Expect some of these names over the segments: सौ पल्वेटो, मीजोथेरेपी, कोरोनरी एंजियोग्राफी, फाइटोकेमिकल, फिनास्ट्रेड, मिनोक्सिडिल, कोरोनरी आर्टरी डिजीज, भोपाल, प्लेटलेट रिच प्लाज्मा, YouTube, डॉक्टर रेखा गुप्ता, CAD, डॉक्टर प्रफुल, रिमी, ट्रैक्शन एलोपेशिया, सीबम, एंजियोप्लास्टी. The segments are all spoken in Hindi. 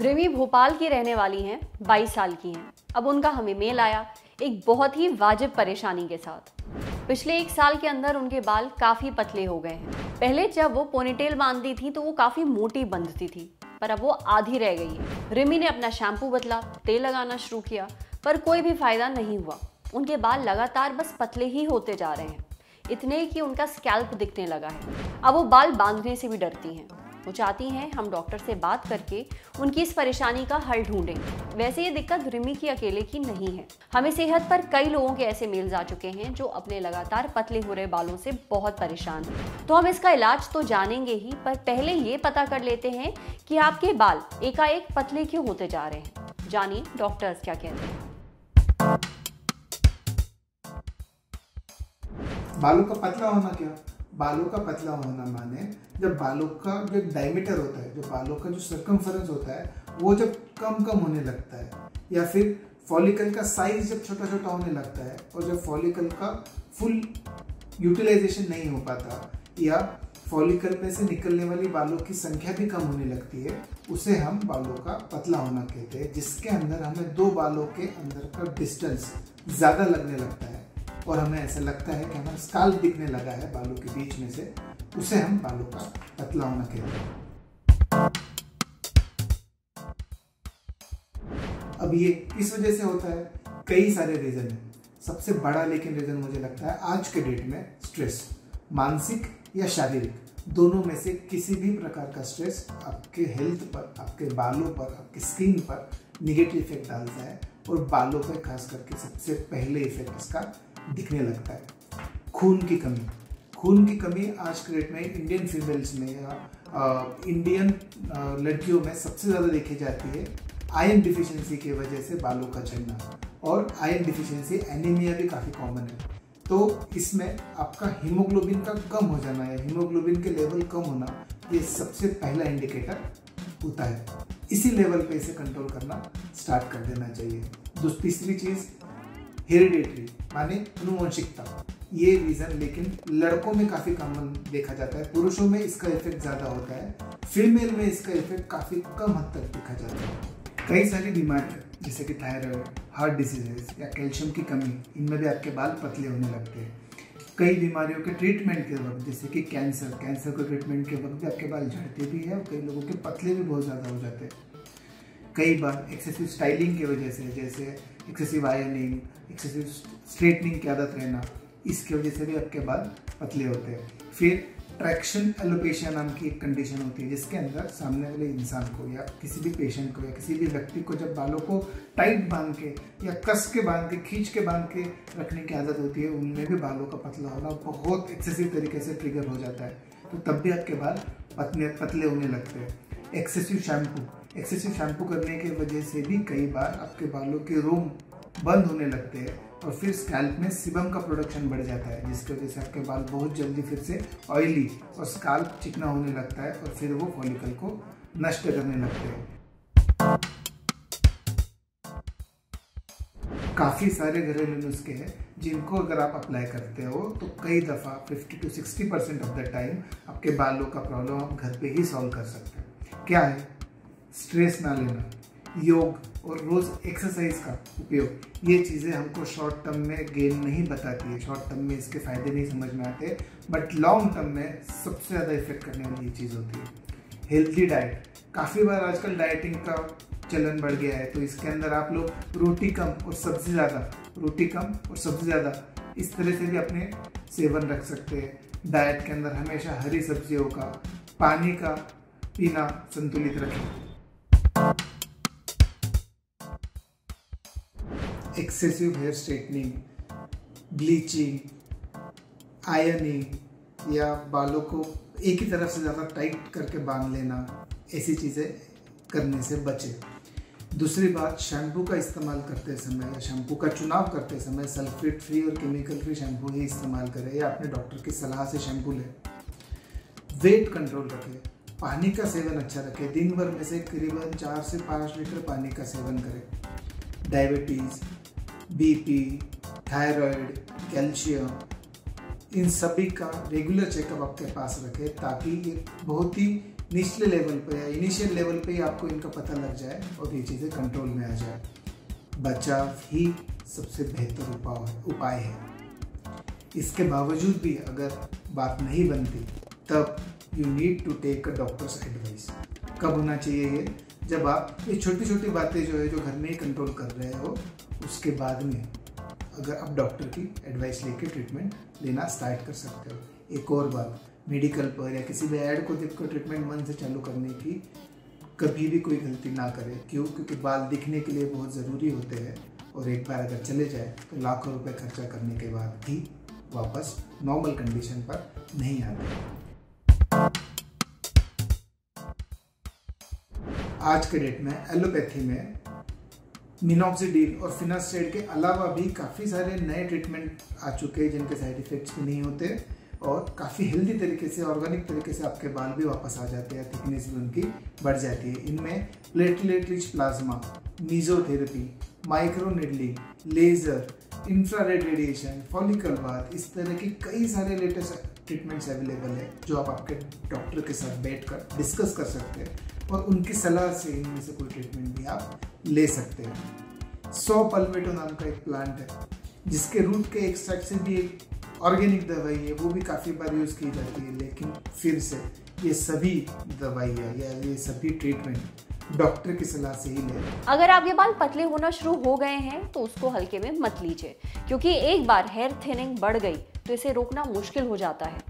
रिमी भोपाल की रहने वाली हैं, 22 साल की हैं। अब उनका हमें मेल आया एक बहुत ही वाजिब परेशानी के साथ। पिछले एक साल के अंदर उनके बाल काफ़ी पतले हो गए हैं। पहले जब वो पोनीटेल बांधती थी तो वो काफ़ी मोटी बंधती थी, पर अब वो आधी रह गई है। रिमी ने अपना शैम्पू बदला, तेल लगाना शुरू किया, पर कोई भी फ़ायदा नहीं हुआ। उनके बाल लगातार बस पतले ही होते जा रहे हैं, इतने कि उनका स्कैल्प दिखने लगा है। अब वो बाल बांधने से भी डरती हैं। वो चाहती हैं हम डॉक्टर से बात करके उनकी इस परेशानी का हल ढूंढें। वैसे ये दिक्कत रिमी की अकेले की नहीं है, हमें सेहत पर कई लोगों के ऐसे मेल्स आ चुके हैं जो अपने लगातार पतले हो रहे बालों से बहुत परेशान हैं। तो हम इसका इलाज तो जानेंगे ही, पर पहले ये पता कर लेते हैं कि आपके बाल एकाएक पतले क्यों होते जा रहे हैं। जानिए डॉक्टर्स क्या कहते हैं। बालों का पतला होना क्या? बालों का पतला होना माने जब बालों का जो डायमीटर होता है, जो बालों का जो सर्कमफेरेंस होता है, वो जब कम कम होने लगता है, या फिर फॉलिकल का साइज जब छोटा छोटा होने लगता है, और जब फॉलिकल का फुल यूटिलाइजेशन नहीं हो पाता, या फॉलिकल में से निकलने वाली बालों की संख्या भी कम होने लगती है, उसे हम बालों का पतला होना कहते हैं। जिसके अंदर हमें दो बालों के अंदर का डिस्टेंस ज़्यादा लगने लगता है और हमें ऐसा लगता है कि हमारा स्कैल्प दिखने लगा है बालों के बीच में से, उसे हम बालों का पतला होना कहते हैं। अब ये किस वजह से होता है? कई सारे रीजन है। सबसे बड़ा लेकिन रीजन मुझे लगता है आज के डेट में स्ट्रेस, मानसिक या शारीरिक, दोनों में से किसी भी प्रकार का स्ट्रेस आपके हेल्थ पर, आपके बालों पर, आपकी स्किन पर निगेटिव इफेक्ट डालता है और बालों पर खास करके सबसे पहले इफेक्ट इसका दिखने लगता है। खून की कमी, आज के डेट में इंडियन फीमेल्स में या इंडियन लड़कियों में सबसे ज़्यादा देखी जाती है। आयरन डिफिशिएंसी की वजह से बालों का झड़ना, और आयरन डिफिशिएंसी एनीमिया भी काफ़ी कॉमन है। तो इसमें आपका हीमोग्लोबिन का कम हो जाना या हीमोग्लोबिन के लेवल कम होना, ये सबसे पहला इंडिकेटर होता है। इसी लेवल पे इसे कंट्रोल करना स्टार्ट कर देना चाहिए। तीसरी चीज़ हेरिडेटरी माने अनुवंशिकता, ये रीज़न लेकिन लड़कों में काफ़ी कॉमन देखा जाता है, पुरुषों में इसका इफेक्ट ज़्यादा होता है, फीमेल में इसका इफेक्ट काफ़ी कम हद तक देखा जाता है। कई सारी बीमारियाँ जैसे कि थायराइड, हार्ट डिजीजेस या कैल्शियम की कमी, इनमें भी आपके बाल पतले होने लगते हैं। कई बीमारियों के ट्रीटमेंट के वक्त जैसे कि कैंसर के ट्रीटमेंट के वक्त भी आपके बाल झड़ते भी हैं और कई लोगों के पतले भी बहुत ज़्यादा हो जाते हैं। कई बार एक्सेसिव स्टाइलिंग की वजह से, जैसे एक्सेसिव आयरनिंग, एक्सेसिव स्ट्रेटनिंग की आदत रहना, इसकी वजह से भी आपके बाल पतले होते हैं। फिर ट्रैक्शन एलोपेशिया नाम की एक कंडीशन होती है, जिसके अंदर सामने वाले इंसान को या किसी भी पेशेंट को या किसी भी व्यक्ति को जब बालों को टाइट बांध के या कस के बांध के, खींच के बांध के रखने की आदत होती है, उनमें भी बालों का पतला होना बहुत एक्सेसिव तरीके से ट्रिगर हो जाता है। तो तब भी आपके बाल पतले होने लगते हैं। एक्सेसिव शैम्पू करने की वजह से भी कई बार आपके बालों के रूम बंद होने लगते हैं और फिर स्कैल्प में सीबम का प्रोडक्शन बढ़ जाता है, जिसकी वजह से आपके बाल बहुत जल्दी फिर से ऑयली और स्कैल्प चिकना होने लगता है और फिर वो फॉलिकल को नष्ट करने लगते हैं। काफ़ी सारे घरेलू नुस्खे हैं जिनको अगर आप अप्लाई करते हो तो कई दफ़ा 50 से 60% ऑफ द टाइम आपके बालों का प्रॉब्लम आप घर पे ही सॉल्व कर सकते हैं। क्या है? स्ट्रेस ना लेना, योग और रोज़ एक्सरसाइज का उपयोग, ये चीज़ें हमको शॉर्ट टर्म में गेन नहीं बताती है, शॉर्ट टर्म में इसके फ़ायदे नहीं समझ में आते, बट लॉन्ग टर्म में सबसे ज़्यादा इफेक्ट करने वाली ये चीज़ होती है। हेल्दी डाइट, काफ़ी बार आजकल डाइटिंग का चलन बढ़ गया है, तो इसके अंदर आप लोग रोटी कम और सब्ज़ी ज़्यादा इस तरह से भी अपने सेवन रख सकते हैं। डाइट के अंदर हमेशा हरी सब्जियों का, पानी का पीना संतुलित रखें। Excessive hair straightening, bleaching, ironing या बालों को एक ही तरफ से ज़्यादा टाइट करके बांध लेना, ऐसी चीज़ें करने से बचें। दूसरी बात, शैम्पू का इस्तेमाल करते समय या शैम्पू का चुनाव करते समय सल्फेट फ्री और केमिकल फ्री शैम्पू ही इस्तेमाल करें या अपने डॉक्टर की सलाह से शैम्पू लें। वेट कंट्रोल रखें, पानी का सेवन अच्छा रखें, दिन भर में से करीबन 4 से 5 लीटर पानी का सेवन करें। डायबिटीज़, बीपी थायराइड, कैल्शियम, इन सभी का रेगुलर चेकअप अपने पास रखें ताकि ये बहुत ही निचले लेवल पे या इनिशियल लेवल पे ही आपको इनका पता लग जाए और ये चीज़ें कंट्रोल में आ जाए। बचाव ही सबसे बेहतर उपाय है। इसके बावजूद भी अगर बात नहीं बनती तब you need to take a doctor's advice. कब होना चाहिए ये? जब आप ये छोटी छोटी बातें जो है जो घर में ही कंट्रोल कर रहे हो, उसके बाद में अगर आप डॉक्टर की एडवाइस लेके ट्रीटमेंट लेना स्टार्ट कर सकते हो। एक और बात, मेडिकल पर या किसी भी ऐड को देखकर ट्रीटमेंट मन से चालू करने की कभी भी कोई गलती ना करें। क्यों? क्योंकि बाल दिखने के लिए बहुत ज़रूरी होते हैं और एक बार अगर चले जाए तो लाखों रुपए खर्चा करने के बाद भी वापस नॉर्मल कंडीशन पर नहीं आते। आज के डेट में एलोपैथी में मिनोक्सिडिल और फिनास्ट्रेड के अलावा भी काफ़ी सारे नए ट्रीटमेंट आ चुके हैं जिनके साइड इफेक्ट्स भी नहीं होते और काफ़ी हेल्दी तरीके से, ऑर्गेनिक तरीके से आपके बाल भी वापस आ जाते हैं, थिकनेस भी उनकी बढ़ जाती है। इनमें प्लेटलेट रिच प्लाज्मा, मीजोथेरेपी, micro needling, laser, infrared radiation, follicle bath, इस तरह के कई सारे लेटेस्ट ट्रीटमेंट्स अवेलेबल है जो आप आपके डॉक्टर के साथ बैठकर डिस्कस कर सकते हैं और उनकी सलाह से इनमें से कोई ट्रीटमेंट भी आप ले सकते हैं। सौ पल्वेटो नाम का एक प्लांट है जिसके रूट के एक्सट्रैक्ट से भी एक ऑर्गेनिक दवाई है, वो भी काफ़ी बार यूज़ की जाती है। लेकिन फिर से ये सभी दवाइयाँ या ये सभी ट्रीटमेंट डॉक्टर की सलाह से ही लें। अगर आपके बाल पतले होना शुरू हो गए हैं तो उसको हल्के में मत लीजिए, क्योंकि एक बार हेयर थिनिंग बढ़ गई तो इसे रोकना मुश्किल हो जाता है।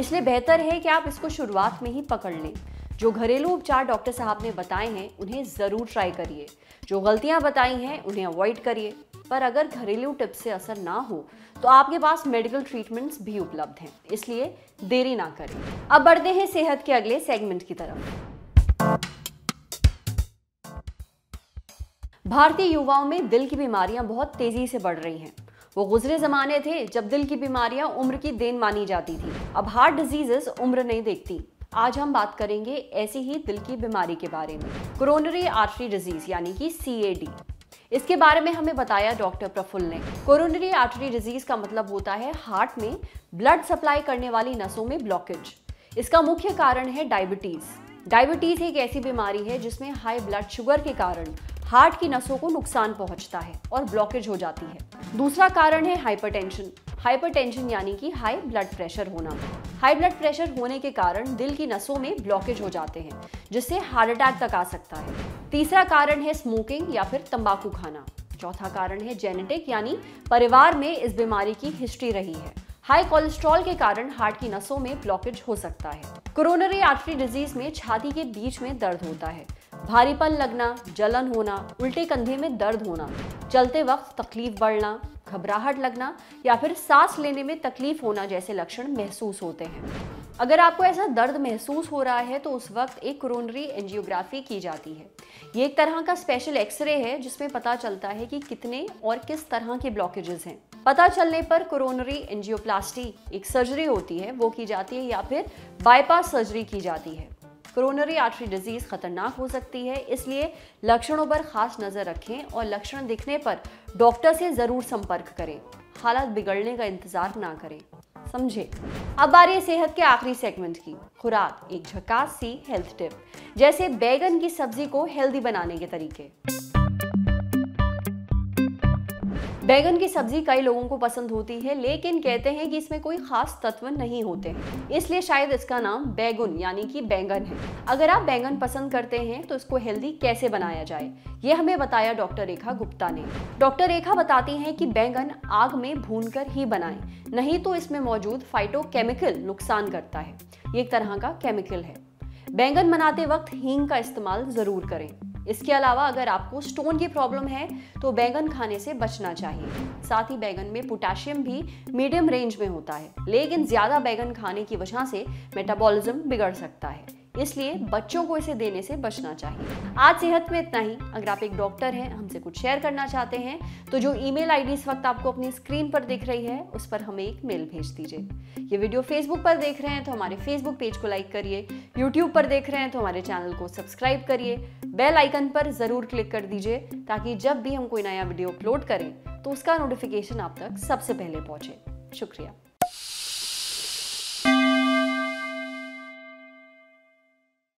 इसलिए बेहतर है कि आप इसको शुरुआत में ही पकड़ लें। जो घरेलू उपचार डॉक्टर साहब ने बताए हैं उन्हें ज़रूर ट्राई करिए, जो गलतियाँ बताई हैं उन्हें अवॉइड करिए, पर अगर घरेलू टिप्स से असर ना हो तो आपके पास मेडिकल ट्रीटमेंट्स भी उपलब्ध हैं, इसलिए देरी ना करें। अब बढ़ते हैं सेहत के अगले सेगमेंट की तरफ। भारतीय युवाओं में दिल की बीमारियां बहुत तेजी से बढ़ रही हैं। वो गुजरे जमाने थे जब दिल की बीमारियां उम्र की देन मानी जाती थी। अब हार्ट डिजीजेस उम्र नहीं देखती। आज हम बात करेंगे ऐसी ही दिल की बीमारी के बारे में, कोरोनरी आर्टरी डिजीज यानी कि CAD। इसके बारे में हमें बताया डॉक्टर प्रफुल ने। कोरोनरी आर्टरी डिजीज का मतलब होता है हार्ट में ब्लड सप्लाई करने वाली नसों में ब्लॉकेज। इसका मुख्य कारण है डायबिटीज। डायबिटीज एक ऐसी बीमारी है जिसमें हाई ब्लड शुगर के कारण हार्ट की नसों को नुकसान पहुंचता है और ब्लॉकेज हो जाती है। दूसरा कारण है हाइपरटेंशन। हाइपरटेंशन यानी कि हाई ब्लड प्रेशर होना। हाई ब्लड प्रेशर होने के कारण दिल की नसों में ब्लॉकेज हो जाते हैं जिससे हार्ट अटैक तक आ सकता है। तीसरा कारण है स्मोकिंग या फिर तंबाकू खाना। चौथा कारण है जेनेटिक, यानी परिवार में इस बीमारी की हिस्ट्री रही है। हाई कोलेस्ट्रॉल के कारण हार्ट की नसों में ब्लॉकेज हो सकता है। कोरोनरी आर्टरी डिजीज में छाती के बीच में दर्द होता है, भारीपन लगना, जलन होना, उल्टे कंधे में दर्द होना, चलते वक्त तकलीफ बढ़ना, घबराहट लगना या फिर सांस लेने में तकलीफ होना जैसे लक्षण महसूस होते हैं। अगर आपको ऐसा दर्द महसूस हो रहा है तो उस वक्त एक कोरोनरी एंजियोग्राफी की जाती है। ये एक तरह का स्पेशल एक्सरे है जिसमें पता चलता है कि कितने और किस तरह के ब्लॉकेजेस हैं। पता चलने पर कोरोनरी एंजियोप्लास्टी, एक सर्जरी होती है, वो की जाती है या फिर बाईपास सर्जरी की जाती है। कोरोनरी आर्टरी डिजीज खतरनाक हो सकती है, इसलिए लक्षणों पर खास नजर रखें और लक्षण दिखने पर डॉक्टर से जरूर संपर्क करें। हालात बिगड़ने का इंतजार ना करें, समझे? अब बारी सेहत के आखिरी सेगमेंट की, खुराक, एक झकास सी हेल्थ टिप, जैसे बैगन की सब्जी को हेल्दी बनाने के तरीके। बैगन की सब्जी कई लोगों को पसंद होती है, लेकिन कहते हैं कि इसमें कोई खास तत्व नहीं होते हैं, इसलिए शायद इसका नाम बैगुन यानी कि बैंगन है। अगर आप बैंगन पसंद करते हैं तो इसको हेल्दी कैसे बनाया जाए, ये हमें बताया डॉक्टर रेखा गुप्ता ने। डॉक्टर रेखा बताती हैं कि बैंगन आग में भूनकर ही बनाएं, नहीं तो इसमें मौजूद फाइटोकेमिकल नुकसान करता है। ये एक तरह का केमिकल है। बैंगन बनाते वक्त हींग का इस्तेमाल ज़रूर करें। इसके अलावा अगर आपको स्टोन की प्रॉब्लम है तो बैंगन खाने से बचना चाहिए। साथ ही बैंगन में पोटेशियम भी मीडियम रेंज में होता है, लेकिन ज़्यादा बैंगन खाने की वजह से मेटाबॉलिज्म बिगड़ सकता है, इसलिए बच्चों को इसे देने से बचना चाहिए। आज सेहत में इतना ही। अगर आप एक डॉक्टर हैं, हमसे कुछ शेयर करना चाहते हैं तो जो ईमेल आईडी इस वक्त आपको अपनी स्क्रीन पर दिख रही है उस पर हमें एक मेल भेज दीजिए। ये वीडियो फेसबुक पर देख रहे हैं तो हमारे फेसबुक पेज को लाइक करिए, यूट्यूब पर देख रहे हैं तो हमारे चैनल को सब्सक्राइब करिए, बेल आइकन पर ज़रूर क्लिक कर दीजिए ताकि जब भी हम कोई नया वीडियो अपलोड करें तो उसका नोटिफिकेशन आप तक सबसे पहले पहुंचे। शुक्रिया।